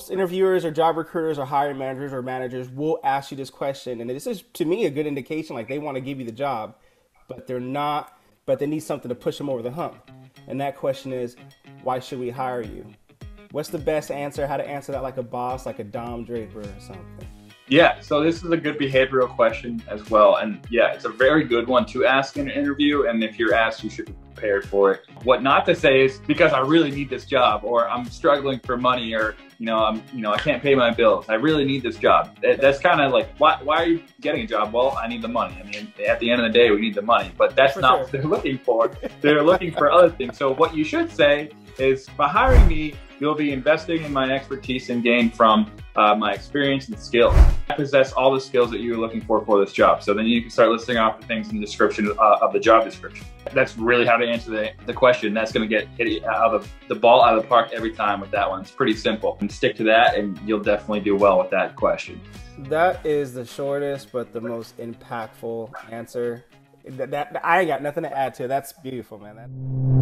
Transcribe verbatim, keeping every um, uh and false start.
most interviewers or job recruiters or hiring managers or managers will ask you this question. And this is, to me, a good indication, like they want to give you the job, but they're not, but they need something to push them over the hump. And that question is, why should we hire you? What's the best answer? How to answer that like a boss, like a Dom Draper or something? Yeah, so this is a good behavioral question as well. And yeah, it's a very good one to ask in an interview. And if you're asked, you should be prepared for it. What not to say is, because I really need this job, or I'm struggling for money, or you know, I'm, you know, I can't pay my bills. I really need this job. That, that's kind of like, why, why are you getting a job? Well, I need the money. I mean, at the end of the day, we need the money, but that's for not sure. What they're looking for. They're looking for other things. So what you should say is, by hiring me, you'll be investing in my expertise and gain from uh, my experience and skills. I possess all the skills that you're looking for for this job. So then you can start listing off the things in the description uh, of the job description. That's really how to answer the, the question. That's gonna get hit out of the ball out of the park every time with that one. It's pretty simple. And stick to that and you'll definitely do well with that question. That is the shortest, but the most impactful answer. That, that I ain't got nothing to add to. That's beautiful, man. That